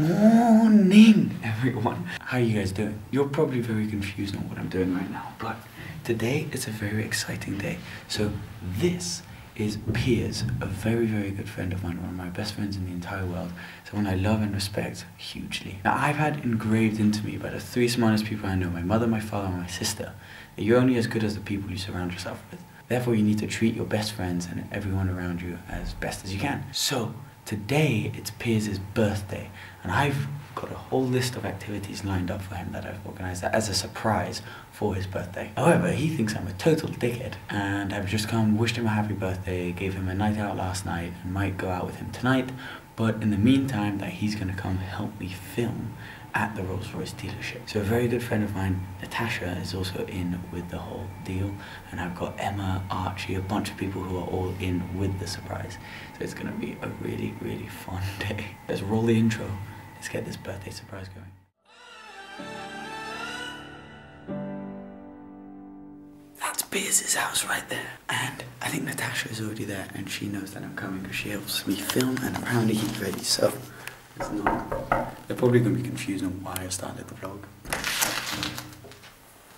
Morning, everyone. How are you guys doing? You're probably very confused on what I'm doing right now, but today is a very exciting day. So this is Piers, a very, very good friend of mine, one of my best friends in the entire world, someone I love and respect hugely. Now, I've had engraved into me by the three smartest people I know, my mother, my father, and my sister, that you're only as good as the people you surround yourself with. Therefore, you need to treat your best friends and everyone around you as best as you can. So today, it's Piers' birthday, and I've got a whole list of activities lined up for him that I've organised as a surprise for his birthday. However, he thinks I'm a total dickhead, and I've just come, wished him a happy birthday, gave him a night out last night, and might go out with him tonight, but in the meantime, that he's going to come help me film at the Rolls Royce dealership. So a very good friend of mine, Natasha, is also in with the whole deal, and I've got Emma, Archie, a bunch of people who are all in with the surprise. So it's gonna be a really, really fun day. Let's roll the intro. Let's get this birthday surprise going. That's Piers' house right there. And I think Natasha is already there, and she knows that I'm coming because she helps me film, and apparently he's ready, so it's not. They're probably going to be confused on why I started the vlog.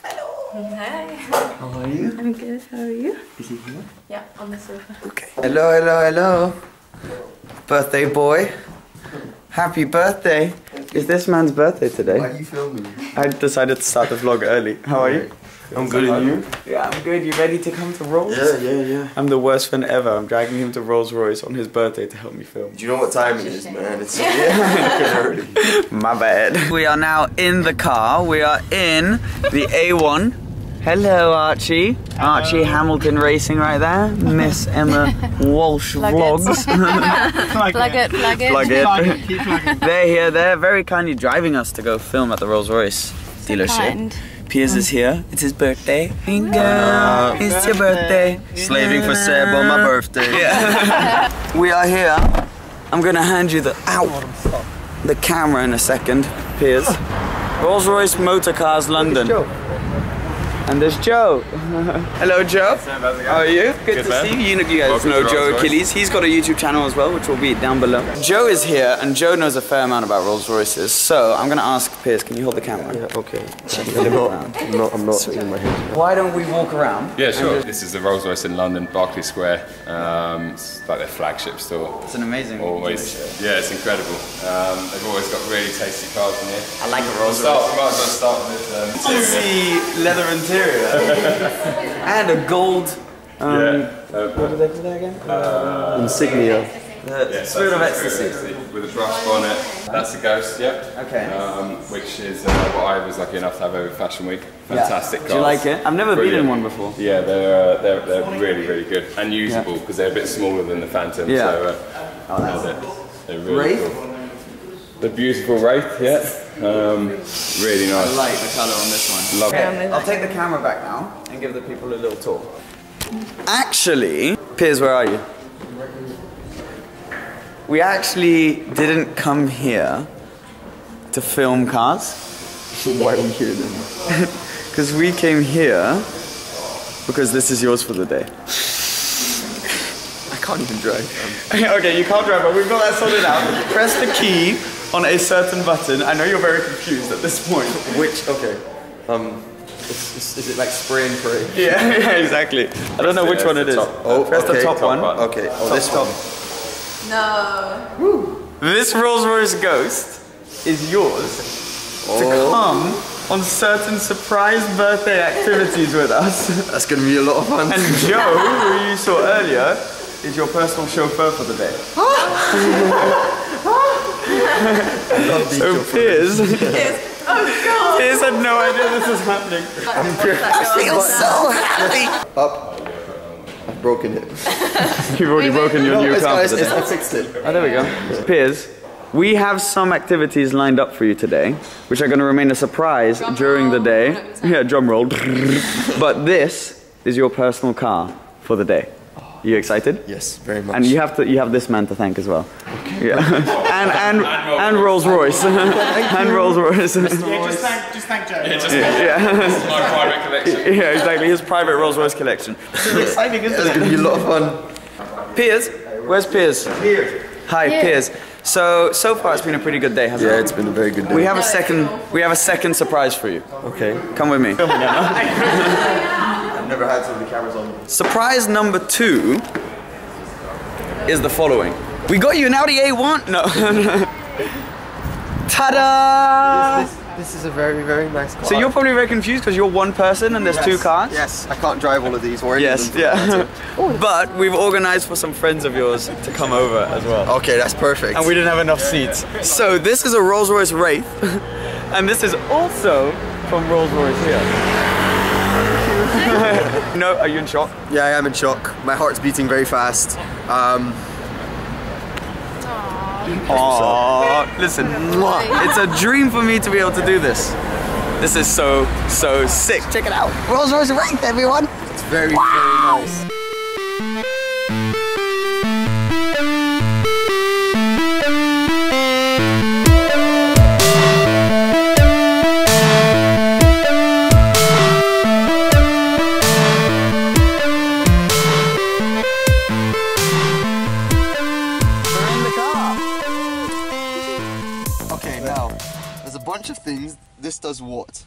Hello! Hi! How are you? I'm good, how are you? Is he here? Yeah, on the sofa. Okay. Hello, hello, hello! Birthday boy! Happy birthday! It's this man's birthday today. Why are you filming? I decided to start the vlog early. How are you? I'm good, and you? Yeah, I'm good. You ready to come to Rolls? Yeah. I'm the worst friend ever. I'm dragging him to Rolls Royce on his birthday to help me film. Do you know what time it is, man? It's early. My bad. We are now in the car. We are in the A1. Hello, Archie. Hello. Archie Hamilton Racing right there. Miss Emma Walsh Vlogs. Plug it. Keep plugging. They're here. They're very kindly driving us to go film at the Rolls Royce dealership. Piers is here. It's his birthday. Bingo! It's your birthday. Slaving for Seb on my birthday. Yeah. We are here. I'm gonna hand you the camera in a second, Piers. Rolls Royce Motor Cars London. And there's Joe. Hello, Joe. How are you? Good to see you. You guys know Joe Achilles. He's got a YouTube channel as well, which will be down below. Joe is here, and Joe knows a fair amount about Rolls Royces. So I'm going to ask Piers, can you hold the camera? Yeah, okay. I'm not in my head. Why don't we walk around? Yeah, sure. This is the Rolls Royce in London, Berkeley Square. It's like their flagship store. It's an amazing. Always. Yeah, it's incredible. They've always got really tasty cars in here. I like a Rolls Royce. I'll start with fancy leather and and a gold, what do they call that again? Insignia. The Spirit of Ecstasy. With a brush bonnet. That's the Ghost, yeah. Okay. Which is what I was lucky enough to have over Fashion Week. Fantastic cars. Do you like it? I've never been in one before. Yeah, they're really, really good. And usable, because they're a bit smaller than the Phantom. Yeah. So, they're really cool. The beautiful Wraith, yeah. Really nice. I like the colour on this one. Love it. I'll take the camera back now and give the people a little tour. Actually, Piers, where are you? We actually didn't come here to film cars. Why are we here then? Because we came here because this is yours for the day. I can't even drive. Okay, you can't drive, but we've got that sorted out. Press the key on a certain button. I know you're very confused at this point. Which, okay. Is it like spray and pray? Yeah, exactly. I don't know which one it is. Oh, press the top one. Okay, this top. No. Woo. This Rolls Royce Ghost is yours to come on certain surprise birthday activities with us. That's gonna be a lot of fun. And Joe, who you saw earlier, is your personal chauffeur for the day. So Piers, Piers had no idea this was happening. I feel so happy. Up. I've broken it. You've already broken your new car. I fixed it. Oh, there we go. Yeah. Piers, we have some activities lined up for you today, which are going to remain a surprise during the day. Yeah, drum roll. But this is your personal car for the day. You excited? Yes, very much. And you have this man to thank as well. Okay. Yeah. and Rolls Royce. And Rolls Royce. Just thank Joe. Yeah. This is my private collection. Yeah, exactly. His private Rolls Royce collection. It's exciting, isn't it? It's gonna be a lot of fun. Piers, where's Piers? Hi, Piers. So far it's been a pretty good day, hasn't it? Yeah, it's been a very good day. We have a second. We have a second surprise for you. Okay, come with me. I've never had so many cameras on. Surprise number 2 is the following. We got you an Audi A1. No. Ta-da! This is a very, very nice car. So you're probably very confused because you're one person and there's 2 cars? Yes, I can't drive all of these or any of them. Yeah. But we've organized for some friends of yours to come over as well. Okay, that's perfect. And we didn't have enough seats. So this is a Rolls Royce Wraith. And this is also from Rolls Royce here. No, are you in shock? Yeah, I am in shock. My heart's beating very fast. Aww. Listen, it's a dream for me to be able to do this. This is so, so sick. Check it out. Rolls Royce Wraith, everyone. It's very, very nice. Things, this does what?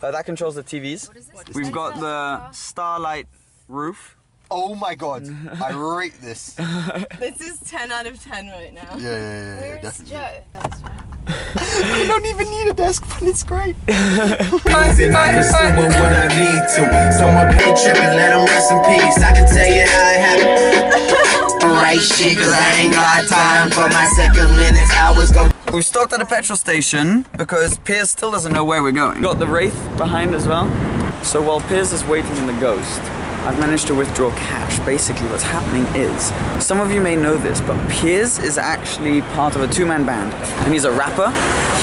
That controls the TVs. We've got the starlight roof. Oh my god, I rate this. This is 10 out of 10 right now. Yeah, definitely. Joe? I don't even need a desk, but it's great. Someone pay trip and let them rest in peace. I can tell you how it happened. Right shit, cause I ain't got time for my second minutes. I was going. We've stopped at a petrol station because Piers still doesn't know where we're going. Got the Wraith behind as well. So while Piers is waiting in the Ghost, I've managed to withdraw cash. Basically what's happening is, some of you may know this, but Piers is actually part of a 2-man band and he's a rapper.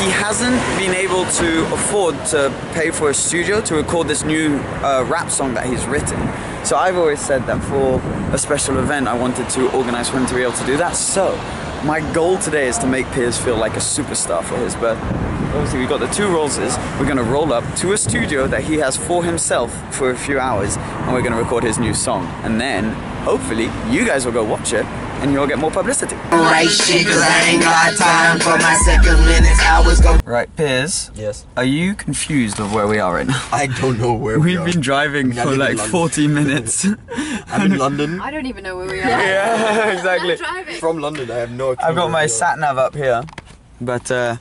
He hasn't been able to afford to pay for a studio to record this new rap song that he's written. So I've always said that for a special event, I wanted to organize for him to be able to do that. So my goal today is to make Piers feel like a superstar for his birthday. Obviously we've got the 2 Rollses, we're gonna roll up to a studio that he has for himself for a few hours and we're gonna record his new song. And then, hopefully, you guys will go watch it and you'll get more publicity. Right, Piers, yes. Are you confused of where we are right now? I don't know where we are. We've been driving for like 40 minutes. I'm in London. I don't even know where we are. Yeah, exactly. From London, I have no clue. I've got my sat-nav up here, but let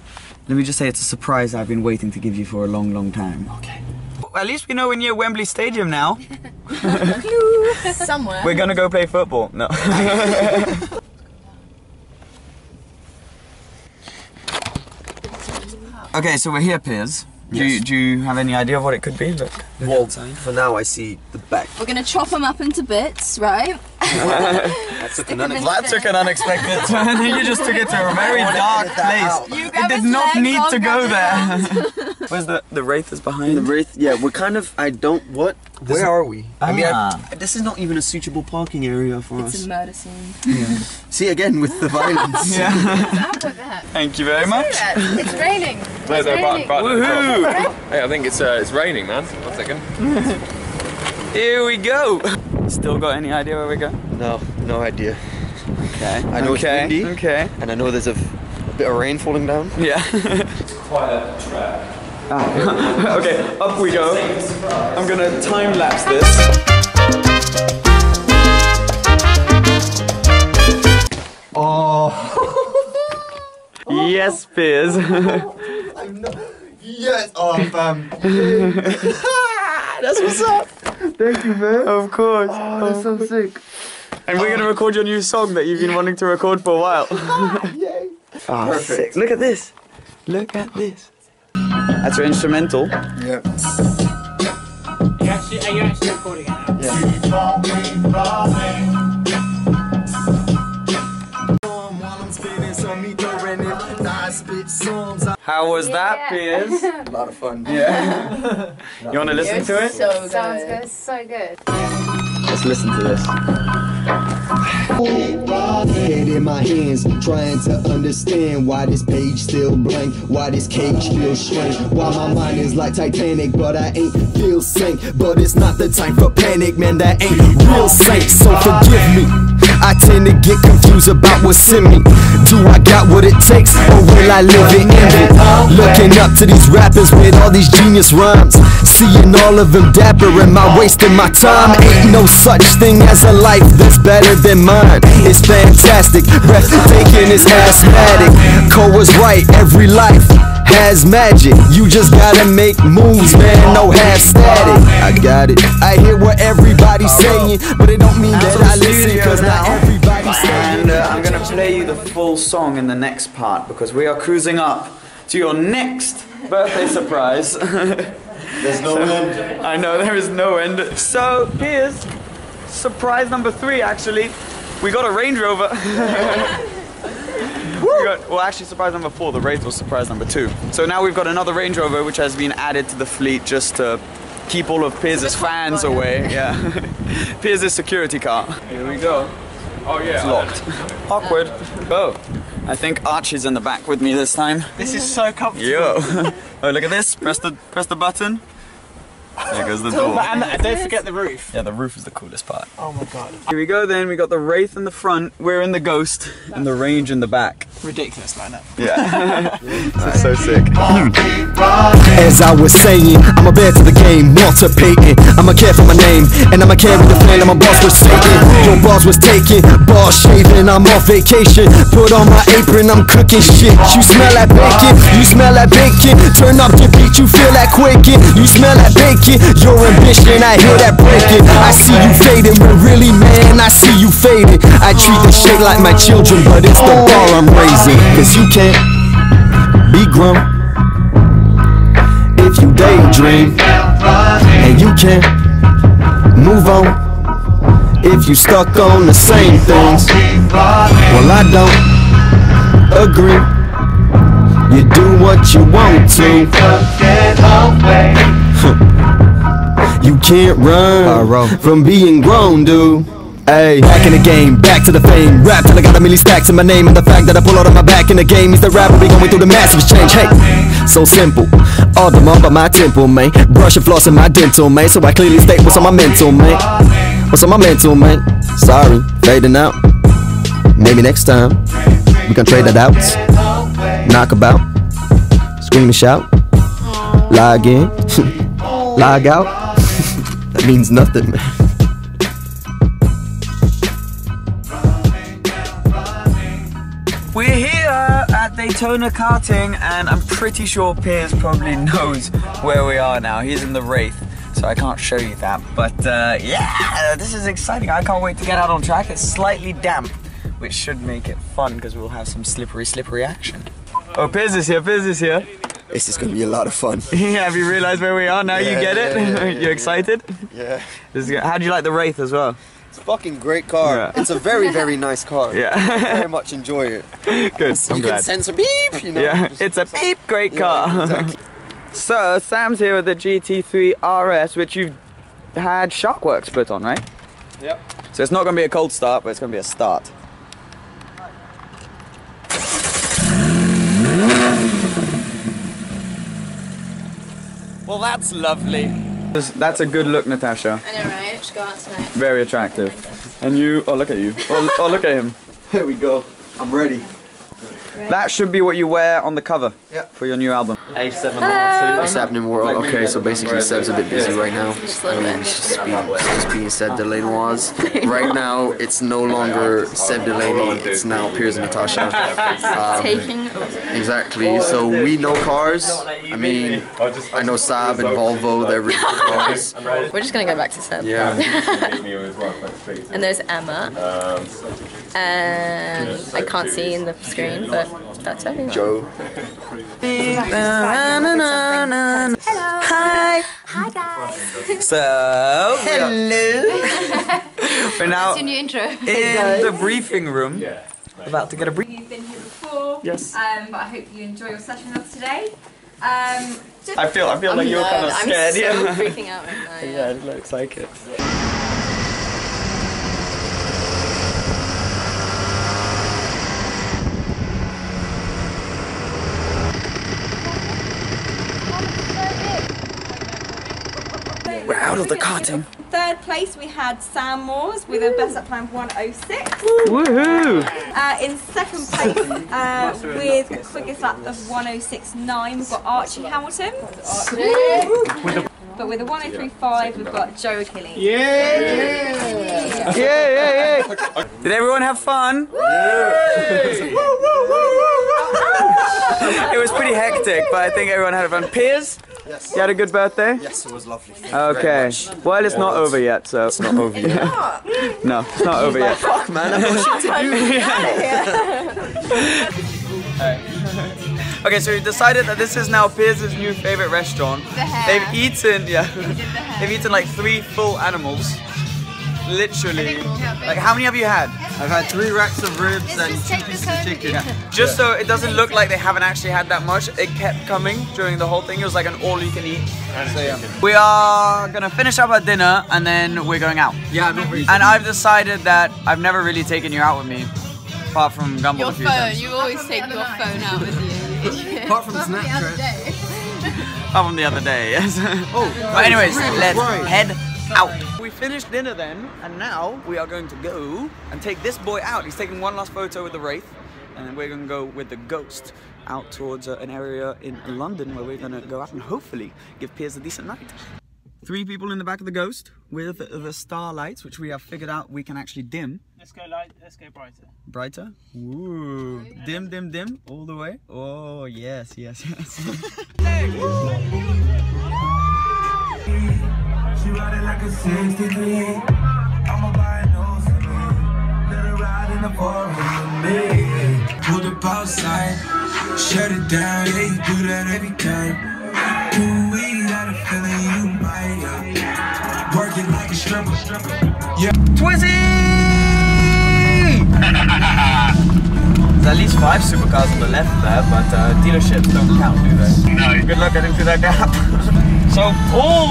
me just say it's a surprise I've been waiting to give you for a long, long time. Okay. Well, at least we know we're near Wembley Stadium now. Somewhere. We're gonna go play football. No. Okay, so we're here, Piers. Yes. Do you have any idea of what it could be? Look. Well, for now I see the back. We're going to chop them up into bits, right? That took an unexpected turn. You just took it to a very dark place. It did not need to go there. Where's the Wraith is behind? The Wraith, yeah, we're kind of, where are we? I mean, this is not even a suitable parking area for us. It's a murder scene. Yeah. See, again, with the violence. Yeah. Thank you very much. It's raining. Woohoo! Hey, I think it's raining, man. One second. Here we go. Still got any idea where we're going? No, no idea. Okay. I know it's windy. Okay. And I know there's a bit of rain falling down. Yeah. It's quite a track. Ah. Okay, up we go. I'm gonna time lapse this. Oh. Yes, Piers. I'm not. Yes. Oh, fam. That's what's up. Thank you, man. Of course. Oh, that's so sick. And we're gonna record your new song that you've been wanting to record for a while. Yay. Oh, perfect. Sick. Look at this. Look at this. That's your instrumental. Yeah. Are you actually recording it now? Yeah. How was that, Piers? A lot of fun. Yeah. You want to listen to it? So good. Sounds good. So good. Let's listen to this. Head in my hands, trying to understand why this page still blank, why this cage still shrank, why my mind is like Titanic, but I ain't feel sank. But it's not the time for panic, man, that ain't real sank. So forgive me, I tend to get confused about what's in me. Do I got what it takes, or will I live it in it? Looking up to these rappers with all these genius rhymes, seeing all of them dapper, am I wasting my time? Ain't no such thing as a life that's better than mine. It's fantastic, breathtaking, it's asthmatic. Cole was right, every life has magic. You just gotta make moves, man, no half static. I got it, I hear what everybody's saying, but it don't mean that I listen, cause not everybody's saying. And I'm gonna play you the full song in the next part, because we are cruising up to your next birthday surprise. There's no end. I know, there is no end. So, Piers, surprise number 3, actually. We got a Range Rover. Well, actually, surprise number 4, the Wraith was surprise number 2. So now we've got another Range Rover, which has been added to the fleet just to keep all of Piers' fans away. Yeah. Piers' security car. Here we go. Oh yeah. It's locked. Awkward. Oh. I think Archie's in the back with me this time. This is so comfortable. Yo. Oh, look at this. Press the button. There goes the door. And don't forget the roof. Yeah, the roof is the coolest part. Oh my god. Here we go then, we got the Wraith in the front, we're in the Ghost, and the Range in the back. Ridiculous lineup. Yeah. It's so sick. As I was saying, I'm a bear to the game, not a patent. I'ma care for my name, and I'ma carry the plan, and my boss was shaking. Your boss was taking, boss shaving, I'm on vacation. Put on my apron, I'm cooking shit. You smell that bacon, you smell that bacon. Turn up the beat, you feel that quaking. You smell that bacon. Your ambition, I hear that breaking. I see you fading, but really, man, I see you fading. I treat the shit like my children, but it's the bar I'm raising. Cause you can't be grown if you daydream, and you can't move on if you stuck on the same things. Well, I don't agree. You do what you want to. You can't run from being grown, dude. Ay. Back in the game, back to the fame. Rap till I got a million stacks in my name, and the fact that I pull out of my back in the game is the rapper. We going through the massive exchange, hey. So simple, all the mump on my temple, man. Brush and floss in my dental, man. So I clearly state what's on my mental, man. What's on my mental, man. Sorry, fading out. Maybe next time we can trade that out. Knock about, scream and shout. Lie again, log out. That means nothing, man. We're here at Daytona Karting, and I'm pretty sure Piers probably knows where we are now. He's in the Wraith, so I can't show you that. But yeah, this is exciting. I can't wait to get out on track. It's slightly damp, which should make it fun because we'll have some slippery action. Oh, Piers is here, Piers is here. This is going to be a lot of fun. Yeah, have you realised where we are now? Yeah, you get it? Yeah, you're excited? Yeah. This is, how do you like the Wraith as well? It's a fucking great car. Yeah. It's a very, very nice car. Yeah. I very much enjoy it. Good, I'm glad. You can sense a beep, you know. Yeah, it's a beep, great car. Yeah, exactly. So, Sam's here with the GT3 RS, which you've had Shockworks put on, right? Yep. So it's not going to be a cold start, but it's going to be a start. Well, that's lovely. That's a good look, Natasha. I know, right? She got tonight. Very attractive. And you, oh, look at you. Oh, look at him. Here we go. I'm ready. Right. That should be what you wear on the cover for your new album. A7. What's happening, world? Okay, so basically Seb's a bit busy right now. I mean, it's just being Seb Delanoise. Right now, it's no longer Seb Delanoise, it's now Piers and Natasha. Taking over. Exactly, so we know cars. I mean, I know Saab and Volvo, they're really good cars. We're just going to go back to Seb. Yeah. And there's Emma. And I can't see in the screen, but that's everything. Joe. Hello. Hi. Hi guys. So. Hello. We're now in the briefing room. Yeah. About to get a brief. You've been here before. Yes. But I hope you enjoy your session with us today. I feel like you're kind of scared. I'm so freaking out right now. Yeah, it looks like it. proud of the karting. Third place, we had Sam Moores with a best lap time of 1:06. Woohoo! In second place, with the quickest lap of 1:06.9, we've got Archie Hamilton. But with a 1:03.5, we've got Joe Achilles. Yeah! Did everyone have fun? It was pretty hectic, but I think everyone had fun. Piers? Yes. You had a good birthday? Yes, it was lovely. Okay. Well, it's not over yet, so... It's not over yet. No, it's not over yet. Fuck, man, I'm not sure to do. Okay, so we decided that this is now Piers' new favourite restaurant. The hare. They've eaten, yeah. They've eaten like 3 full animals. Literally. Like, how many have you had? I've had 3 racks of ribs and 2 pieces of chicken. Yeah. Just so it doesn't look like they haven't actually had that much, it kept coming during the whole thing. It was like an all-you-can-eat. So yeah. We are gonna finish up our dinner and then we're going out. Yeah, I'm not really. And I've decided that I've never really taken you out with me, apart from Gumball. Your phone. Times. You always take your phone out with you. Apart from the other day, yes. But anyways, let's head out. We finished dinner then, and now we are going to go and take this boy out. He's taking one last photo with the Wraith, and then we're going to go with the Ghost out towards an area in London where we're going to go out and hopefully give Piers a decent night. 3 people in the back of the Ghost with the star lights, which we have figured out we can actually dim. Let's go light, let's go brighter. Brighter? Ooh. Yeah. Dim, dim, dim, all the way. Oh, yes, yes, yes. Pulled up outside, shut it down, yeah, you do that every time. Working like a stripper. Yeah. Twizzy! There's at least 5 supercars on the left there, but dealerships don't count, do they? No. Good luck getting through that gap. So,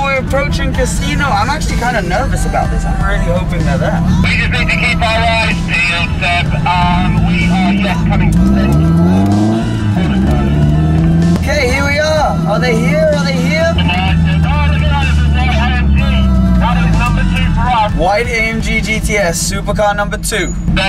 we're approaching Casino. I'm actually kind of nervous about this. I'm really hoping they're there. We just need to keep our eyes peeled, Seb. We are just coming to this. Okay, here we are. Are they here? Are they here? White AMG GTS, supercar number 2.